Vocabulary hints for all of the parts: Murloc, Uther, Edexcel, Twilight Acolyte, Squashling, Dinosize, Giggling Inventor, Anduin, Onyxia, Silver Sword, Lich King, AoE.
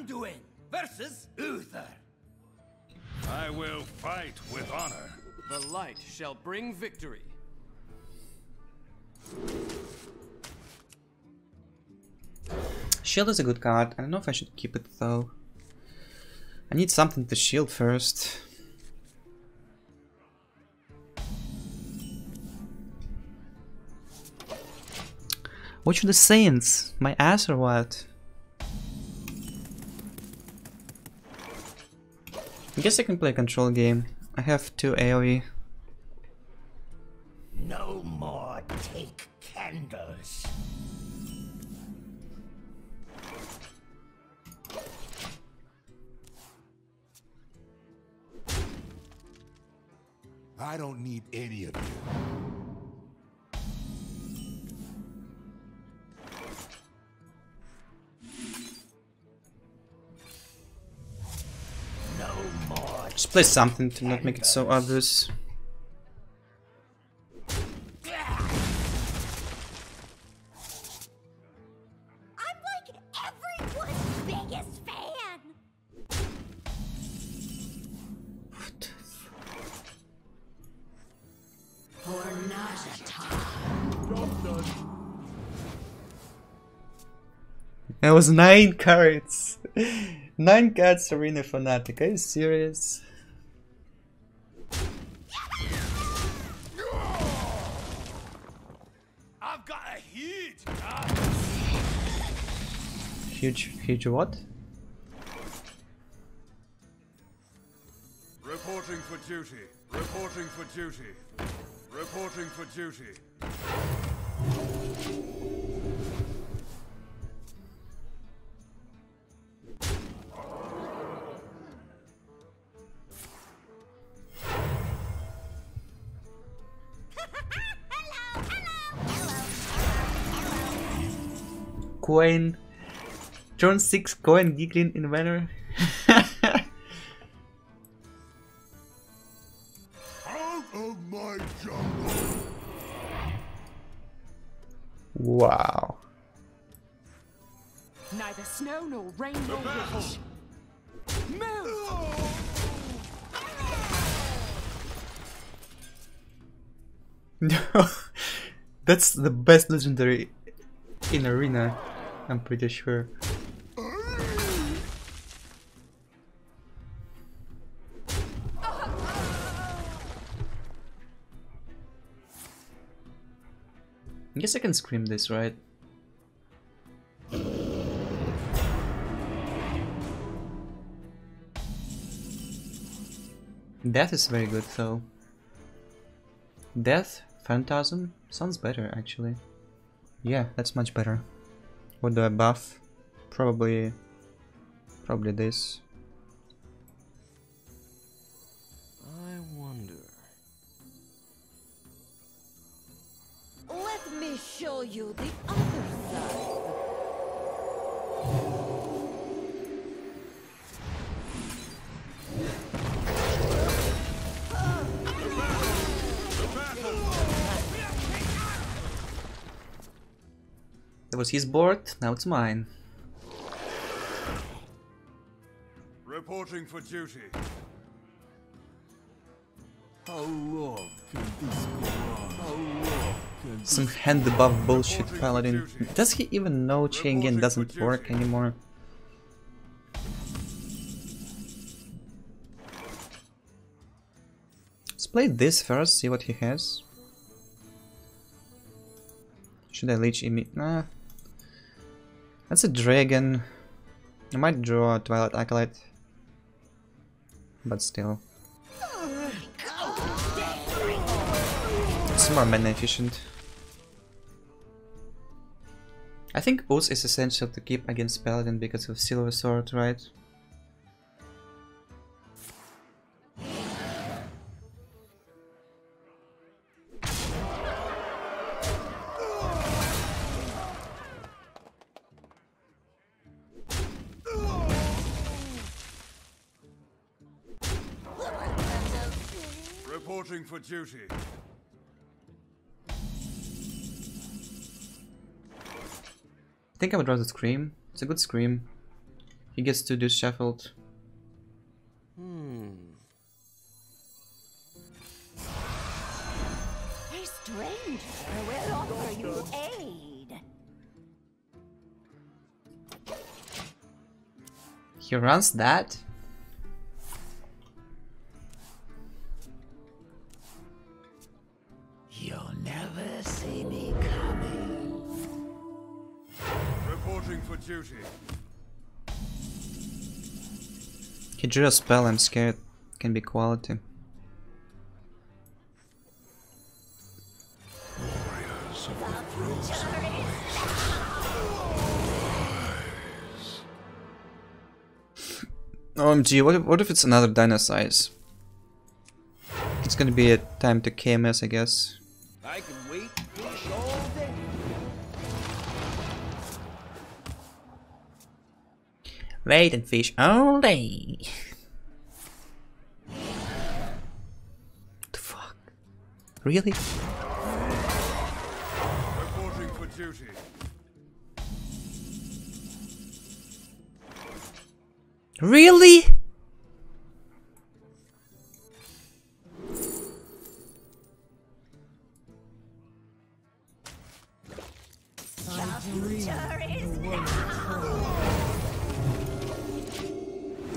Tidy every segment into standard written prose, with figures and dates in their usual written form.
Anduin versus Uther. I will fight with honor. The light shall bring victory. Shield is a good card. I don't know if I should keep it though. I need something to shield first. What should the Saints? My ass or what? I guess I can play a control game. I have 2 AoE. No more take candles. I don't need any of you. Just play something to not make it so obvious. I'm like everyone's biggest fan. What the fuck? For not a time. That was 9 cards. 9 cards, Arena Fanatic. Are you serious? Huge what? Reporting for duty. Reporting for duty. Reporting for duty. Hello, hello, hello. Queen. Turn 6 coin Giggling Inventor. Out of my jungle. Wow. Neither snow nor rain nor ripple. No. That's the best legendary in Arena, I'm pretty sure. I guess I can scream this, right? Death is very good though. Death? Phantasm? Sounds better actually. Yeah, that's much better. What do I buff? Probably this. Show you the other side. That was his board, now it's mine. Reporting for duty. How long can this go on? How long? Some hand debuff bullshit paladin. Does he even know chain gang doesn't work anymore? Let's play this first, see what he has. Should I leech him? Nah. That's a dragon. I might draw a Twilight Acolyte. But still. More mana efficient. I think Oath is essential to keep against Paladin because of Silver Sword, right? Reporting for duty. I think I would rather scream. It's a good scream. He gets to do shuffled. Hey, stranger, we'll offer you aid. He runs that? You'll never see me coming. Reporting for duty. He drew a spell, I'm scared. Can be quality. Warriors of the frozen waste. OMG, what if it's another Dinosize? It's gonna be a time to KMS, I guess. I can wait all day. Wait and fish all day. What the fuck? Really? Reporting for duty. Really?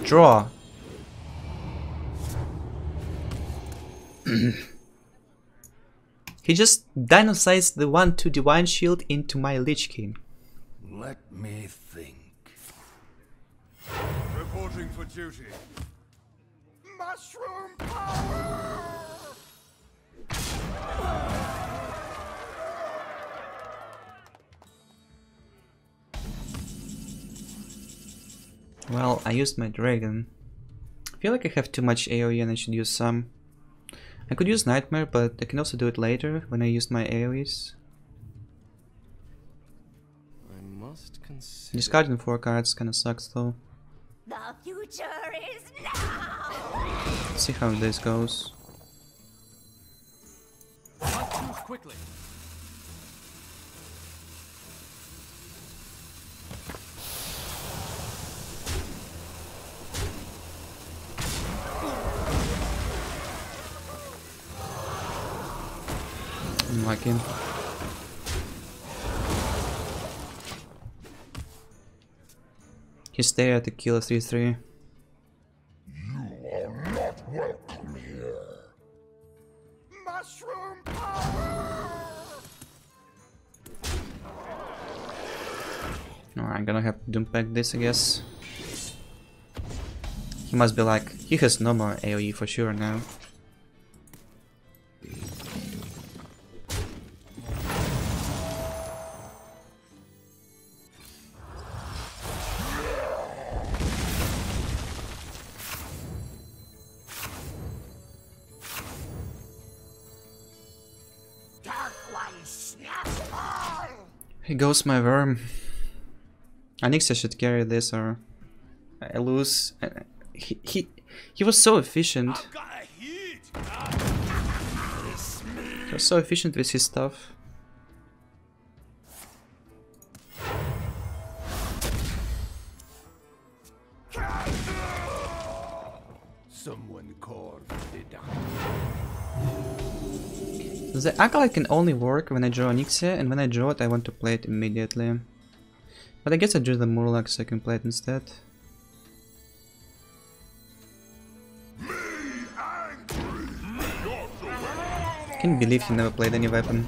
Draw. He just Dinosized the 1/2 Divine Shield into my Lich King. Let me think. Reporting for duty. Mushroom power! Well, I used my dragon. I feel like I have too much AoE and I should use some. I could use Nightmare, but I can also do it later when I use my AoEs. I must consider. Discarding 4 cards kinda sucks though. The future is now. Let's see how this goes. Let's move quickly. Like him. He's there to kill a 3-3. You are not welcome here. Mushroom power! Alright, I'm gonna have to doom pack this, I guess. He must be like, he has no more AoE for sure now. He goes my worm. Onyxia should carry this or I lose. He was so efficient. He was so efficient with his stuff. Someone called the The Acolyte can only work when I draw Onyxia, and when I draw it I want to play it immediately. But I guess I drew the Murloc so I can play it instead. I can't believe he never played any weapon.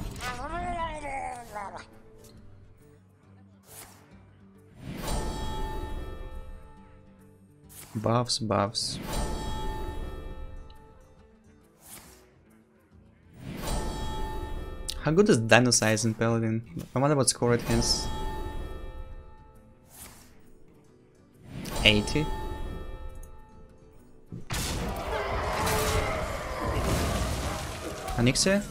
Buffs, buffs. How good is Dinosize in Paladin? I wonder what score it has. 80? Onyxia?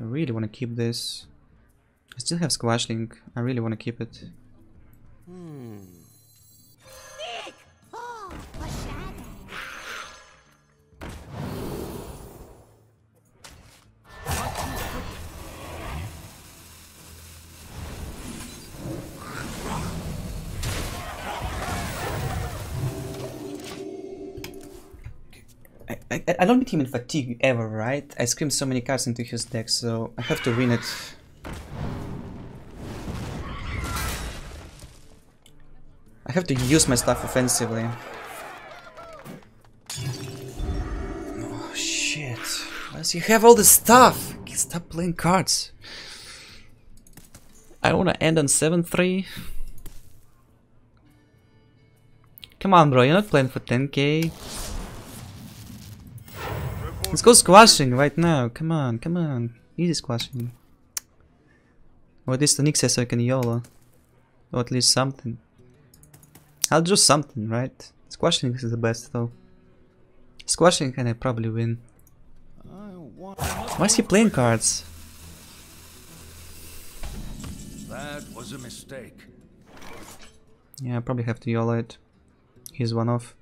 I really want to keep this. I still have Squashling. I really want to keep it. I don't beat him in fatigue ever, right? I screamed so many cards into his deck, so I have to win it. I have to use my stuff offensively. Oh shit. Why does he have all this stuff? Stop playing cards. I wanna end on 7-3. Come on, bro, you're not playing for 10k. Let's go squashing right now. Come on, come on. Easy squashing. Or at least Onyxia so I can YOLO. Or at least something. I'll do something, right? Squashing is the best, though. Squashing can I probably win. Why is he playing cards? That was a mistake. Yeah, I probably have to YOLO it. He's one off.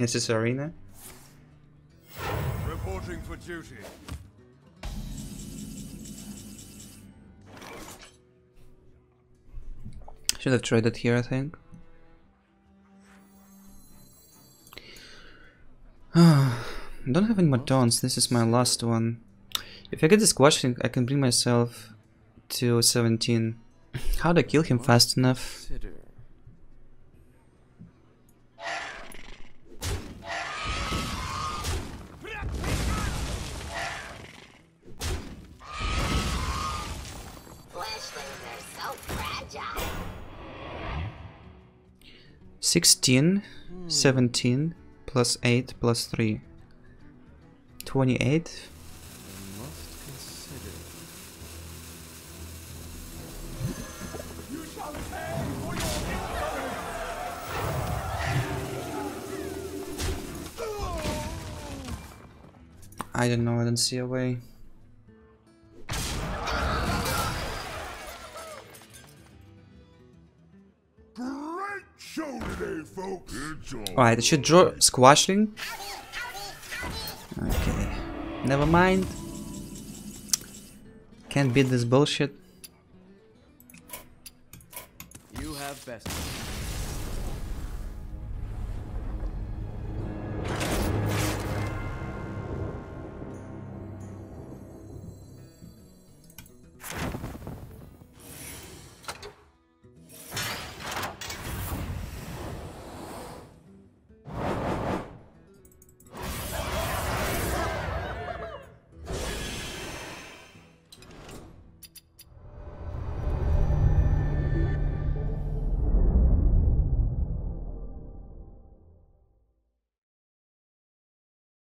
Is this Arena? Reporting for duty. Should have traded here, I think. I don't have any more taunts. This is my last one. If I get this question, I can bring myself to 17. How do I kill him fast enough? So fragile. 16, 17, plus 8, plus 3. 28. I don't know, I don't see a way. Alright, I should draw Squashling. Okay, never mind. Can't beat this bullshit. You have best.